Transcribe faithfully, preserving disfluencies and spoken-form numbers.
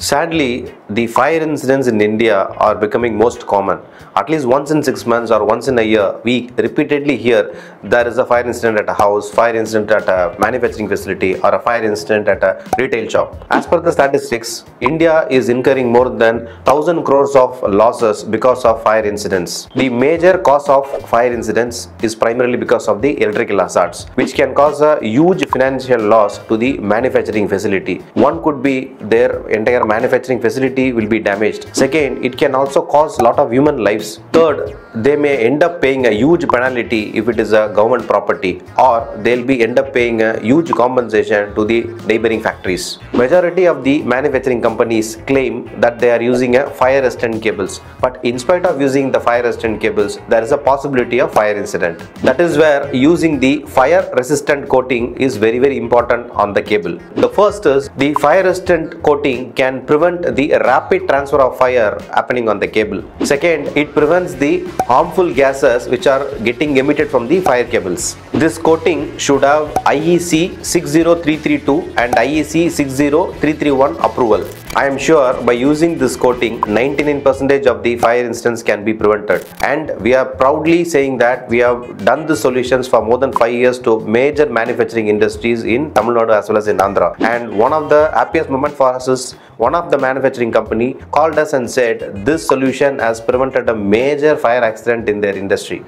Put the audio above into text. Sadly, the fire incidents in India are becoming most common. At least once in six months or once in a year, we repeatedly hear there is a fire incident at a house, fire incident at a manufacturing facility, or a fire incident at a retail shop. As per the statistics, India is incurring more than one thousand crores of losses because of fire incidents. The major cause of fire incidents is primarily because of the electrical hazards, which can cause a huge financial loss to the manufacturing facility. One could be their entire manufacturing facility will be damaged. Second, it can also cause a lot of human lives. Third, they may end up paying a huge penalty if it is a government property, or they'll be end up paying a huge compensation to the neighboring factories. Majority of the manufacturing companies claim that they are using a fire resistant cables, but in spite of using the fire resistant cables, there is a possibility of fire incident. That is where using the fire resistant coating is very very important on the cable. The first is the fire resistant coating can prevent the rapid transfer of fire happening on the cable. Second, it prevents the harmful gases which are getting emitted from the fire cables. This coating should have I E C six zero three three two and I E C six zero three three one approval. I am sure by using this coating, ninety-nine percent of the fire incidents can be prevented. And we are proudly saying that we have done the solutions for more than five years to major manufacturing industries in Tamil Nadu as well as in Andhra. And one of the happiest moments for us is one of the manufacturing company called us and said this solution has prevented a major fire accident in their industry.